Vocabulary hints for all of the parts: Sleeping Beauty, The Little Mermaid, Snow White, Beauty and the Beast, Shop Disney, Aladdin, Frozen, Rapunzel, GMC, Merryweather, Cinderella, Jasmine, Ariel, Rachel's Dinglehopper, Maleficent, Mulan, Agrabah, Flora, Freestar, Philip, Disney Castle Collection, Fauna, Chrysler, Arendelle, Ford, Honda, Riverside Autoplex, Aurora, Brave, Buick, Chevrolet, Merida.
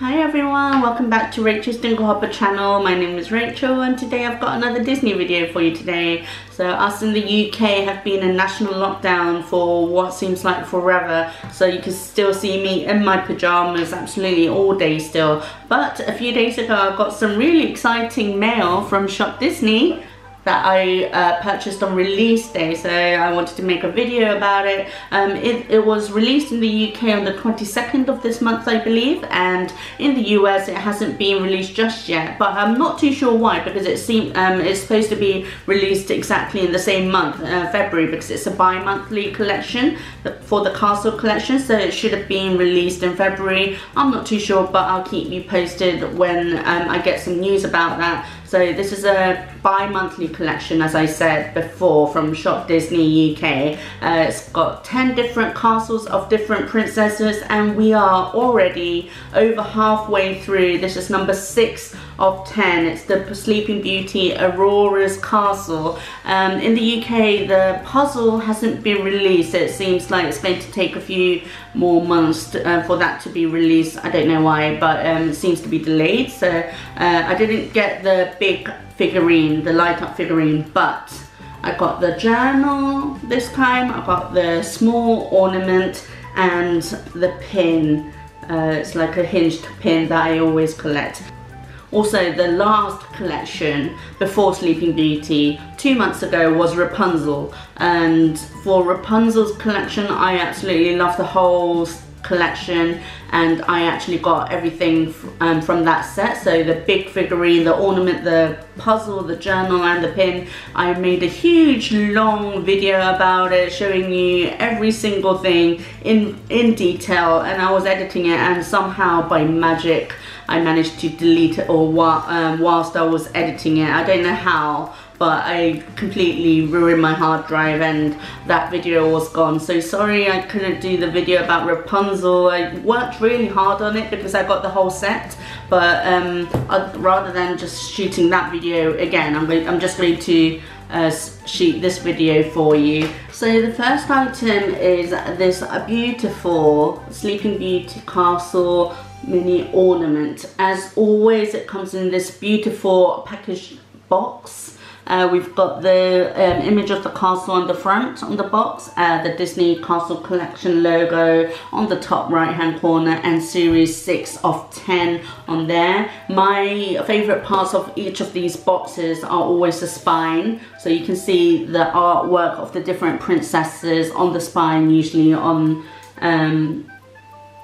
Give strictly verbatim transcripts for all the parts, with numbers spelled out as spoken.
Hi everyone, welcome back to Rachel's Dinglehopper channel. My name is Rachel and today I've got another Disney video for you today. So us in the U K have been in national lockdown for what seems like forever. So you can still see me in my pyjamas absolutely all day still. But a few days ago I got some really exciting mail from Shop Disney that I uh, purchased on release day, so I wanted to make a video about it. Um, it. It was released in the U K on the twenty-second of this month, I believe, and in the U S it hasn't been released just yet, but I'm not too sure why, because it seemed, um, it's supposed to be released exactly in the same month, uh, February, because it's a bi-monthly collection for the Castle collection, so it should have been released in February. I'm not too sure, but I'll keep you posted when um, I get some news about that. So this is a bi-monthly collection, as I said before, from Shop Disney U K. Uh, it's got ten different castles of different princesses, and we are already over halfway through. This is number six of ten. It's the Sleeping Beauty Aurora's Castle. Um, in the U K, the puzzle hasn't been released. It seems like it's going to take a few more months to, uh, for that to be released. I don't know why, but um, it seems to be delayed. So uh, I didn't get the big figurine, the light up figurine, but I got the journal this time, I got the small ornament and the pin. Uh, it's like a hinged pin that I always collect. Also, the last collection before Sleeping Beauty two months ago was Rapunzel, and for Rapunzel's collection I absolutely love the whole collection, and I actually got everything um, from that set. So the big figurine, the ornament, the puzzle, the journal and the pin. I made a huge long video about it, showing you every single thing in in detail, and I was editing it, and somehow by magic I managed to delete it all while, um, whilst I was editing it. I don't know how, but I completely ruined my hard drive and that video was gone. So sorry I couldn't do the video about Rapunzel. I worked really hard on it because I got the whole set, but um, I, rather than just shooting that video again, I'm, going, I'm just going to uh, shoot this video for you. So the first item is this beautiful Sleeping Beauty Castle mini ornament. As always, it comes in this beautiful packaged box. Uh, we've got the um, image of the castle on the front on the box, uh, the Disney Castle Collection logo on the top right hand corner, and series six of ten on there. My favourite parts of each of these boxes are always the spine, so you can see the artwork of the different princesses on the spine, usually on um,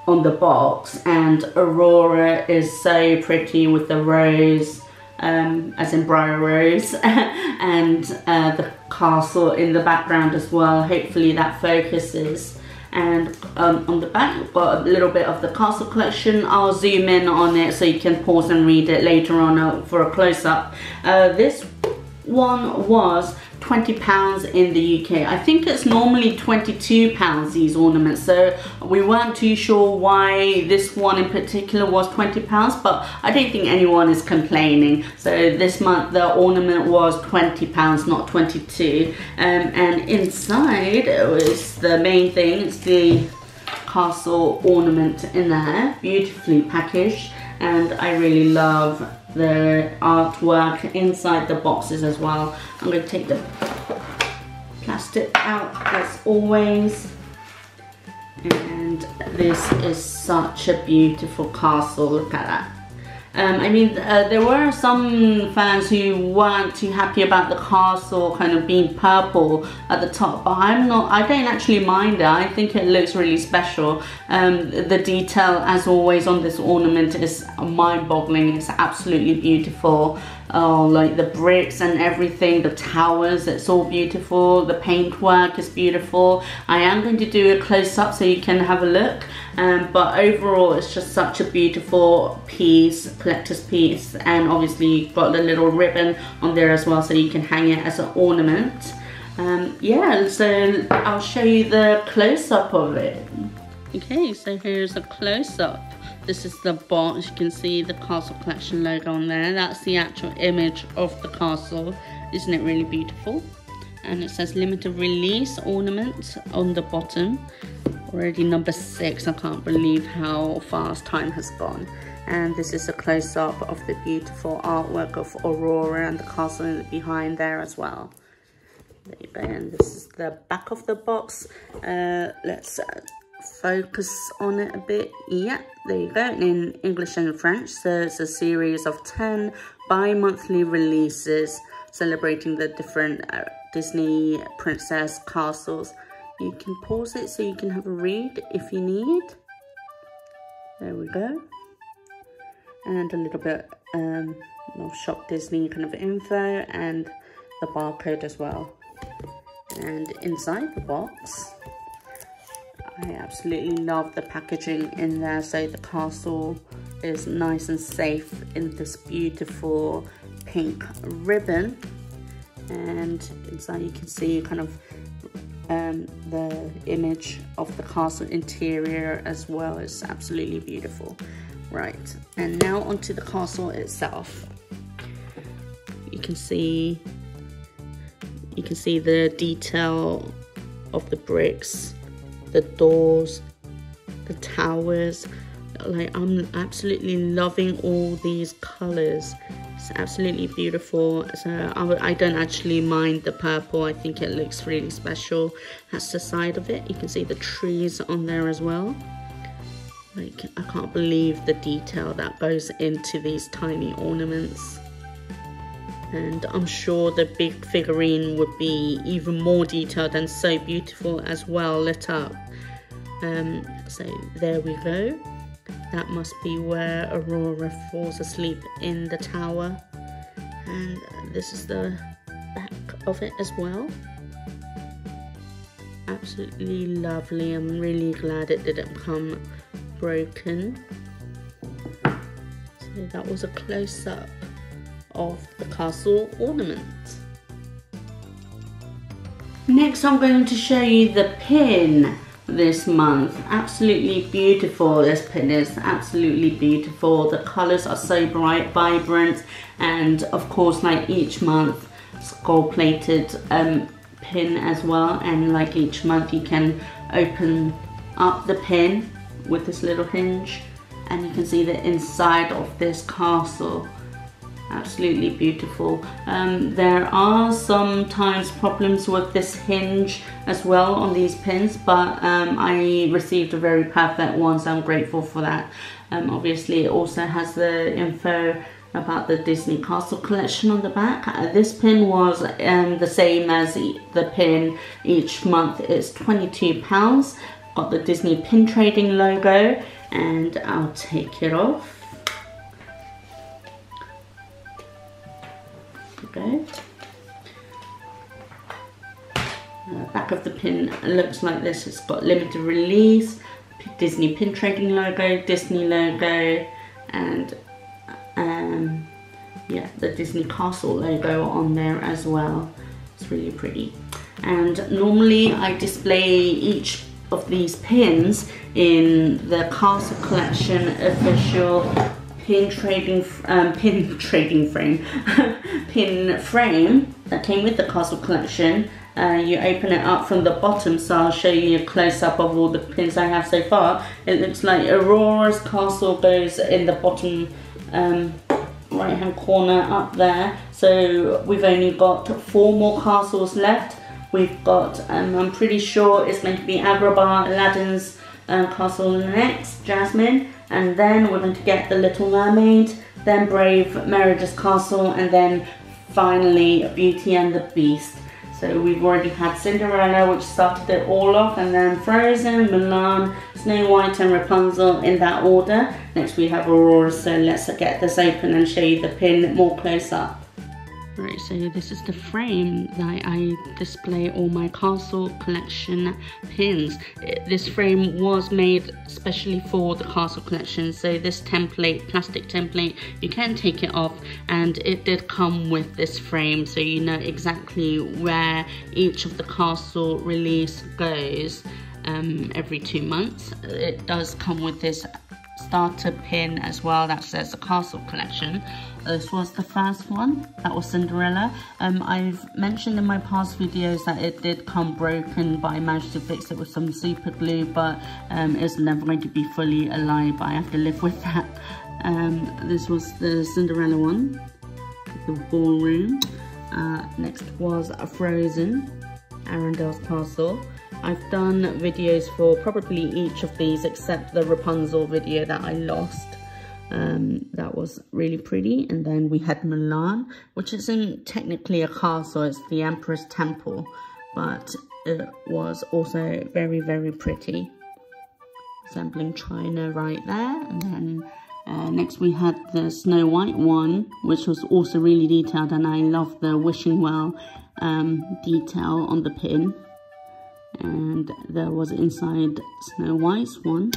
on the box. And Aurora is so pretty with the rose, Um, as in Briar Rose, and uh, the castle in the background as well. Hopefully that focuses. And um, on the back we've got a little bit of the castle collection. I'll zoom in on it so you can pause and read it later on for a close-up. Uh, this one was twenty pounds in the U K. I think it's normally twenty-two pounds, these ornaments, so we weren't too sure why this one in particular was twenty pounds, but I don't think anyone is complaining. So this month the ornament was twenty pounds, not twenty-two. Um, and inside it was the main thing. It's the castle ornament in there, beautifully packaged, and I really love the artwork inside the boxes as well. I'm going to take the plastic out as always. And this is such a beautiful castle, look at that. Um, I mean, uh, there were some fans who weren't too happy about the castle kind of being purple at the top, but I'm not, I don't actually mind it. I think it looks really special. Um, the detail, as always, on this ornament is mind-boggling. It's absolutely beautiful. Oh, like the bricks and everything, the towers, it's all beautiful. The paintwork is beautiful. I am going to do a close-up so you can have a look, um, but overall it's just such a beautiful piece, collector's piece. And obviously you've got the little ribbon on there as well, so you can hang it as an ornament. Um, yeah, so I'll show you the close-up of it. Okay, so here's a close-up. This is the box. You can see the Castle Collection logo on there. That's the actual image of the castle. Isn't it really beautiful? and it says limited release ornament on the bottom. Already number six. I can't believe how fast time has gone. And this is a close-up of the beautiful artwork of Aurora and the castle behind there as well. And this is the back of the box. Uh, let's focus on it a bit. Yeah, there you go. In English and French, so it's a series of ten bi-monthly releases celebrating the different uh, Disney princess castles. You can pause it so you can have a read if you need. There we go. And a little bit um, of Shop Disney kind of info and the barcode as well. And inside the box, I absolutely love the packaging in there. So the castle is nice and safe in this beautiful pink ribbon. And inside you can see kind of um, the image of the castle interior as well. It's absolutely beautiful. Right, and now onto the castle itself. You can see you can see the detail of the bricks, the doors, the towers. Like, I'm absolutely loving all these colors. It's absolutely beautiful. So I, I don't actually mind the purple. I think it looks really special. That's the side of it. You can see the trees on there as well. Like, I can't believe the detail that goes into these tiny ornaments. And I'm sure the big figurine would be even more detailed and so beautiful as well, lit up. Um, so there we go. That must be where Aurora falls asleep in the tower. And this is the back of it as well. Absolutely lovely. I'm really glad it didn't come broken. So that was a close-up of the castle ornament. Next, I'm going to show you the pin this month. Absolutely beautiful. This pin is absolutely beautiful. The colors are so bright, vibrant, and of course, like each month, it's gold-plated um, pin as well. And like each month, you can open up the pin with this little hinge, and you can see the inside of this castle. Absolutely beautiful. Um, there are sometimes problems with this hinge as well on these pins, but um, I received a very perfect one, so I'm grateful for that. Um, obviously, it also has the info about the Disney Castle collection on the back. Uh, this pin was um, the same as e the pin each month. It's twenty-two pounds. Got the Disney pin trading logo, and I'll take it off. Okay. The back of the pin looks like this. It's got limited release, Disney pin trading logo, Disney logo, and um, yeah, the Disney Castle logo on there as well. It's really pretty. And normally I display each of these pins in the Castle Collection official pin trading um, pin trading frame pin frame that came with the Castle Collection. Uh, you open it up from the bottom, so I'll show you a close-up of all the pins I have so far. It looks like Aurora's castle goes in the bottom um, right hand corner up there, so we've only got four more castles left. We've got um, I'm pretty sure it's going to be Agrabah, Aladdin's um, castle next, Jasmine. And then we're going to get The Little Mermaid, then Brave, Merida's castle, and then finally Beauty and the Beast. So we've already had Cinderella, which started it all off, and then Frozen, Mulan, Snow White and Rapunzel in that order. Next we have Aurora, so let's get this open and show you the pin more close up. Right, so this is the frame that I display all my Castle Collection pins. This frame was made specially for the Castle Collection, so this template, plastic template, you can take it off, and it did come with this frame, so you know exactly where each of the castle release goes um, every two months. It does come with this starter pin as well that says the Castle Collection This was the first one. That was Cinderella. Um, I've mentioned in my past videos that it did come broken, but I managed to fix it with some super glue, but um, it's never going to be fully alive. I have to live with that. Um, this was the Cinderella one, the ballroom. Uh, next was Frozen, Arendelle's Castle. I've done videos for probably each of these except the Rapunzel video that I lost. Um, that was really pretty. And then we had Mulan, which isn't technically a castle, it's the Emperor's Temple, but it was also very, very pretty. Resembling China right there. And then uh, next we had the Snow White one, which was also really detailed, and I love the wishing well um, detail on the pin. And there was inside Snow White's one.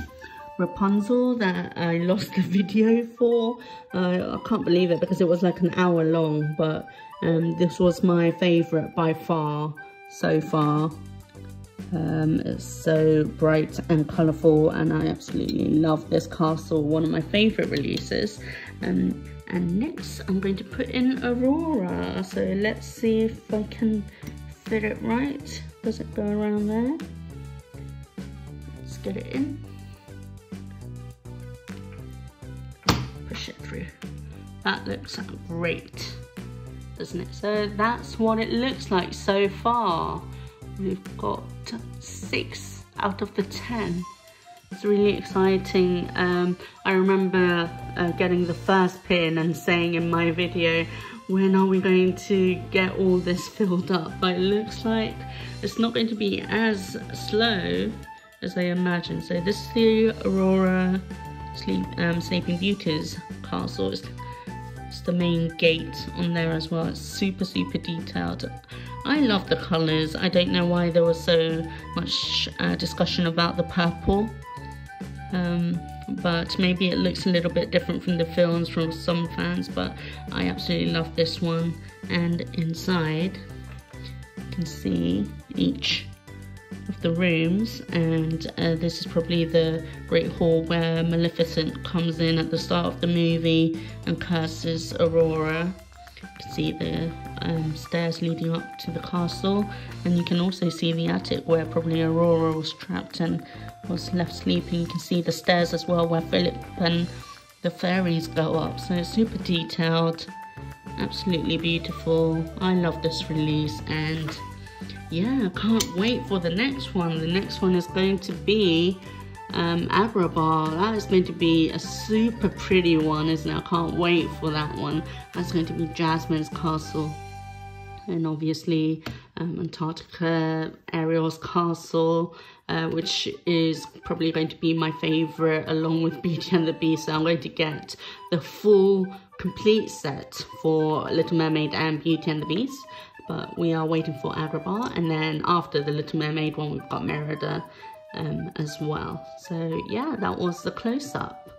Rapunzel, that I lost the video for. Uh, I can't believe it because it was like an hour long, but um, this was my favourite by far so far. Um, it's so bright and colourful, and I absolutely love this castle, one of my favourite releases. Um, and next I'm going to put in Aurora, so let's see if I can fit it right. Does it go around there? Let's get it in. Push it through. That looks great, doesn't it? So that's what it looks like so far. We've got six out of the ten. It's really exciting. Um, I remember uh, getting the first pin and saying in my video, when are we going to get all this filled up? But it looks like it's not going to be as slow as I imagined. So this is the Aurora Sleep, um, Sleeping Beauty's castle. It's, it's the main gate on there as well. It's super, super detailed. I love the colours. I don't know why there was so much uh, discussion about the purple. Um, but maybe it looks a little bit different from the films from some fans, but I absolutely love this one. And inside you can see each of the rooms, and uh, this is probably the Great Hall where Maleficent comes in at the start of the movie and curses Aurora. You can see the um, stairs leading up to the castle, and you can also see the attic where probably Aurora was trapped and was left sleeping. You can see the stairs as well where Philip and the fairies go up. So it's super detailed, absolutely beautiful. I love this release, and yeah, I can't wait for the next one. The next one is going to be um, Agrabah. That is going to be a super pretty one, isn't it? I can't wait for that one. That's going to be Jasmine's castle. And obviously um, Antarctica, Ariel's castle, uh, which is probably going to be my favourite along with Beauty and the Beast. So I'm going to get the full complete set for Little Mermaid and Beauty and the Beast. But we are waiting for Agrabah, and then after the Little Mermaid one we've got Merida um, as well. So yeah, that was the close-up.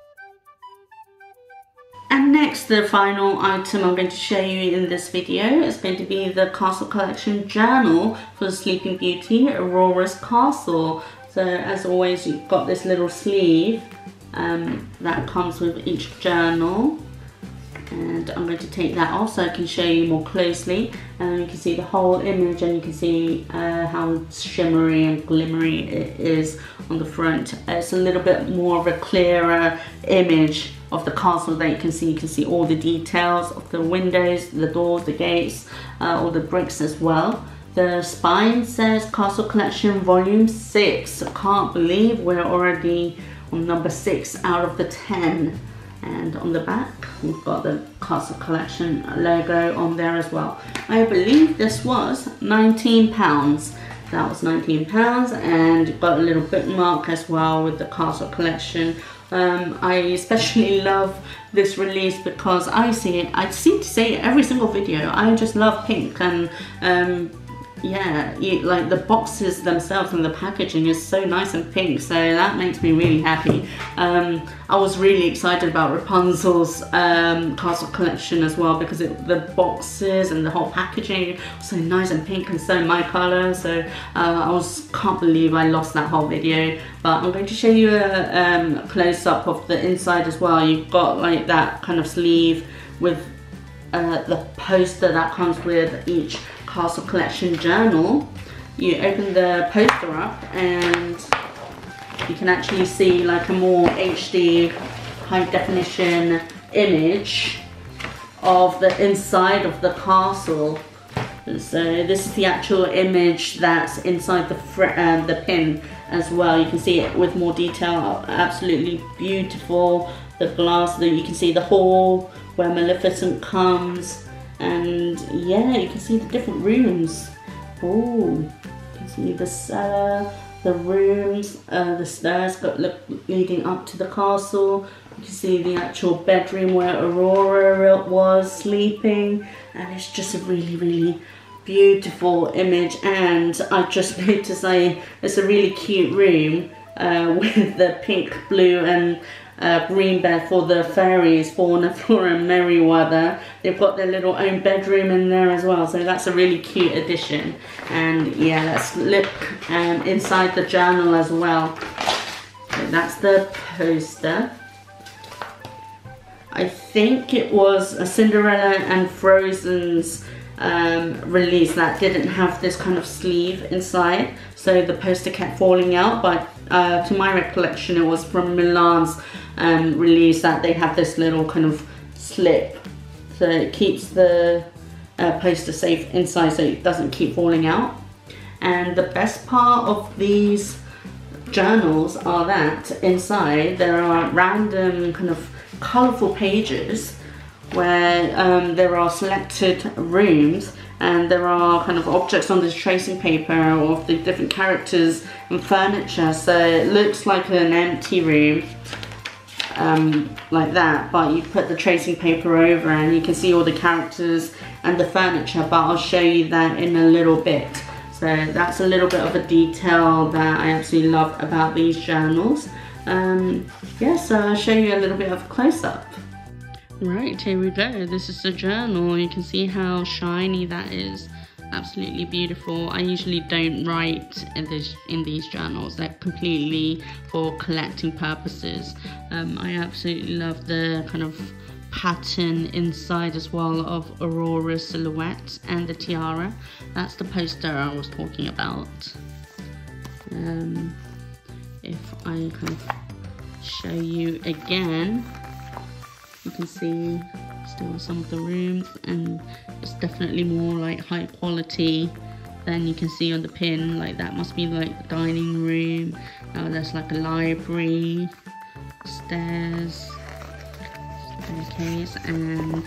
And next, the final item I'm going to show you in this video is going to be the Castle Collection Journal for Sleeping Beauty, Aurora's Castle. So as always, you've got this little sleeve um, that comes with each journal. And I'm going to take that off so I can show you more closely. And you can see the whole image, and you can see uh, how shimmery and glimmery it is on the front. It's a little bit more of a clearer image of the castle that you can see. You can see all the details of the windows, the doors, the gates, uh, all the bricks as well. The spine says Castle Collection Volume six. I can't believe we're already on number six out of the ten. And on the back, we've got the Castle Collection logo on there as well. I believe this was nineteen pounds. That was nineteen pounds, and you've got a little bookmark as well with the Castle Collection. Um, I especially love this release because I see it, I seem to say it every single video. I just love pink, and um, yeah, you, like the boxes themselves and the packaging is so nice and pink, so that makes me really happy. Um, I was really excited about Rapunzel's um, Castle Collection as well because it, the boxes and the whole packaging was so nice and pink and so my colour, so uh, I was, can't believe I lost that whole video. But I'm going to show you a um, close-up of the inside as well. You've got like that kind of sleeve with uh, the poster that comes with each castle collection journal. You open the poster up and you can actually see like a more H D high definition image of the inside of the castle. So this is the actual image that's inside the fr uh, the pin as well. You can see it with more detail. Absolutely beautiful. The glass that you can see the hall where Maleficent comes, and yeah, you can see the different rooms. Oh, you can see the cellar, the rooms, uh, the stairs got look, leading up to the castle. You can see the actual bedroom where Aurora was sleeping, and it's just a really, really beautiful image. And I just noticed I, it's a really cute room uh, with the pink, blue and uh, green bed for the fairies, Fauna, Flora and Merryweather. They've got their little own bedroom in there as well, so that's a really cute addition. And yeah, let's look um, inside the journal as well. So that's the poster. I think it was a Cinderella and Frozen's um, release that didn't have this kind of sleeve inside, so the poster kept falling out, but uh, to my recollection it was from Mulan's um, release that they have this little kind of slip, so it keeps the uh, poster safe inside so it doesn't keep falling out. And the best part of these journals are that inside there are random kind of colourful pages where um, there are selected rooms, and there are kind of objects on this tracing paper of the different characters and furniture, so it looks like an empty room um, like that, but you put the tracing paper over and you can see all the characters and the furniture, but I'll show you that in a little bit. So that's a little bit of a detail that I absolutely love about these journals. Um, yeah, so I'll show you a little bit of a close-up. Right, here we go. This is the journal. You can see how shiny that is. Absolutely beautiful. I usually don't write in, this, in these journals. They're completely for collecting purposes. Um, I absolutely love the kind of pattern inside as well of Aurora's silhouette and the tiara. That's the poster I was talking about. Um... If I can show you again, you can see still some of the rooms, and it's definitely more like high quality than you can see on the pin. Like that must be like the dining room. Now there's like a library, stairs, staircase, and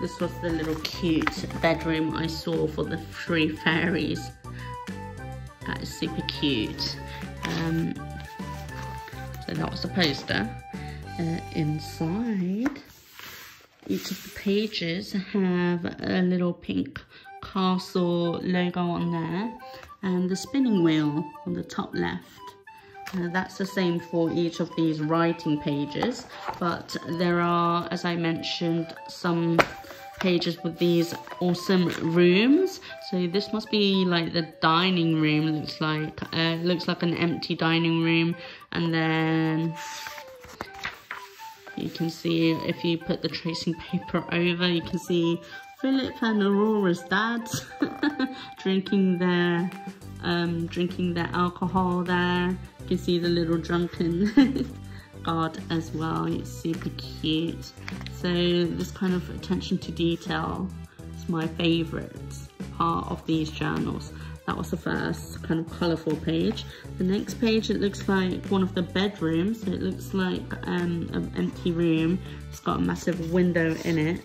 this was the little cute bedroom I saw for the three fairies. That is super cute. Um, so that was the poster. Uh, inside each of the pages have a little pink castle logo on there, and the spinning wheel on the top left. Uh, that's the same for each of these writing pages, but there are, as I mentioned, some pages with these awesome rooms. So this must be like the dining room. Looks like uh, looks like an empty dining room, and then you can see if you put the tracing paper over, you can see Philip and Aurora's dad drinking their um, drinking their alcohol there. You can see the little drunken guard as well. It's super cute. So this kind of attention to detail is my favourite part of these journals. That was the first kind of colourful page. The next page, it looks like one of the bedrooms. So it looks like um, an empty room. It's got a massive window in it.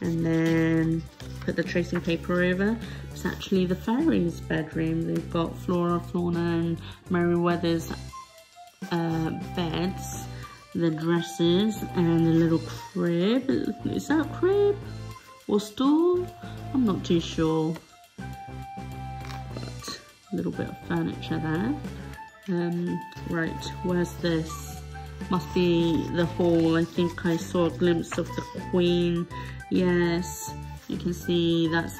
And then put the tracing paper over. It's actually the fairies' bedroom. They've got Flora, Fauna and Merryweather's uh, beds. The dresses and the little crib. Is that a crib or stool? I'm not too sure, but a little bit of furniture there. Um, right, where's this? Must be the hall. I think I saw a glimpse of the Queen. Yes, you can see that's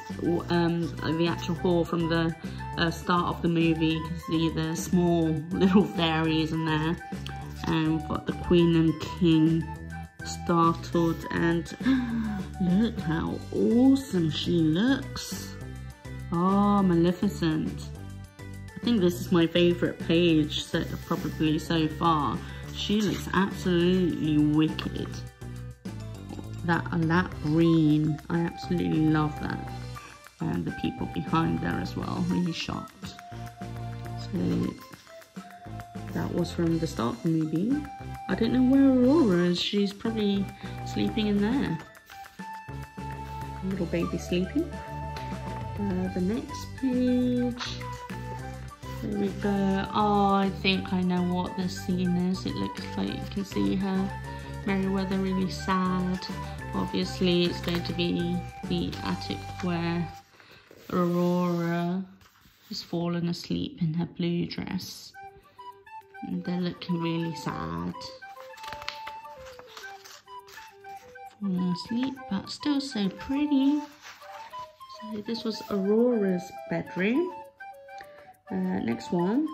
um, the actual hall from the uh, start of the movie. You can see the small little fairies in there. And we've got the Queen and King startled, and look how awesome she looks. Oh, Maleficent. I think this is my favorite page so, probably so far. She looks absolutely wicked. That, that green, I absolutely love that. And the people behind there as well, really shocked. So that was from the start of the movie. I don't know where Aurora is, she's probably sleeping in there. Little baby sleeping. Uh, the next page. There we go. Oh, I think I know what this scene is. It looks like you can see her. Merryweather really sad. Obviously, it's going to be the attic where Aurora has fallen asleep in her blue dress. And they're looking really sad. Falling asleep, but still so pretty. So this was Aurora's bedroom. Uh, next one,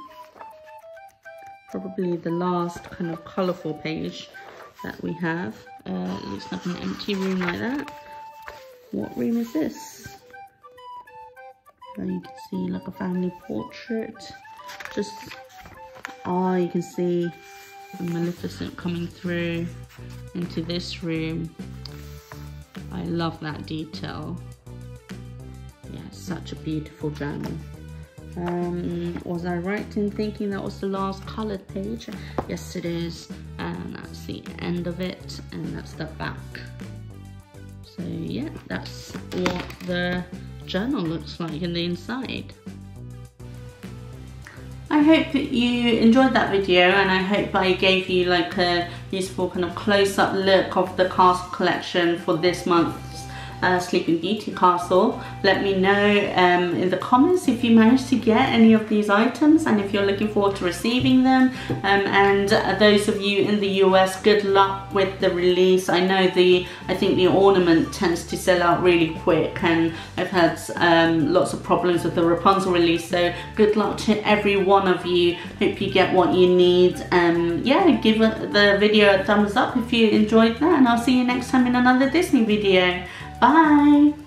probably the last kind of colourful page that we have. Uh, it looks like an empty room like that. What room is this? There you can see like a family portrait. Just, oh, you can see Maleficent coming through into this room. I love that detail. Yeah, such a beautiful journal. Um, was I right in thinking that was the last coloured page? Yes, it is, and that's the end of it, and that's the back. So yeah, that's what the journal looks like in the inside. I hope that you enjoyed that video, and I hope I gave you like a useful kind of close-up look of the castle collection for this month. Uh, Sleeping Beauty castle. Let me know um, in the comments if you managed to get any of these items and if you're looking forward to receiving them, um, and uh, those of you in the U S, good luck with the release. I know the I think the ornament tends to sell out really quick, and I've had um, lots of problems with the Rapunzel release, so good luck to every one of you. Hope you get what you need. Um, yeah, give the video a thumbs up if you enjoyed that, and I'll see you next time in another Disney video. Bye!